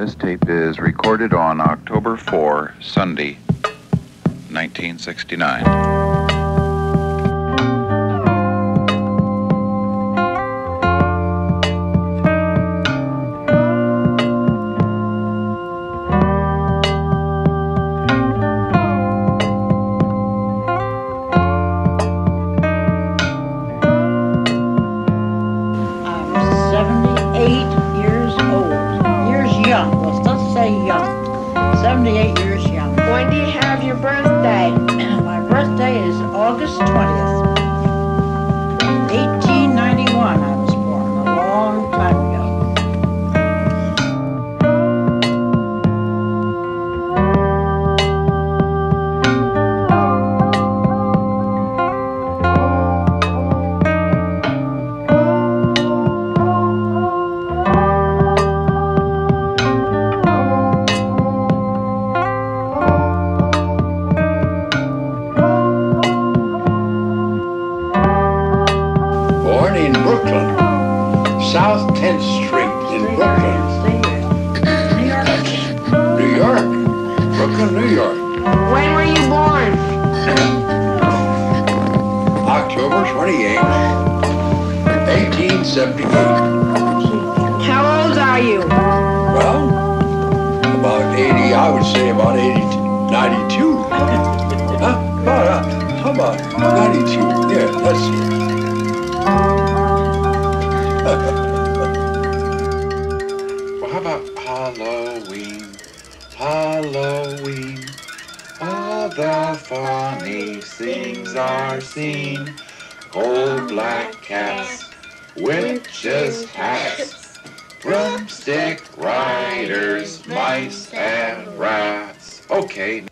This tape is recorded on October 4, Sunday, 1969. Stick, riders, mice, and rats. Okay.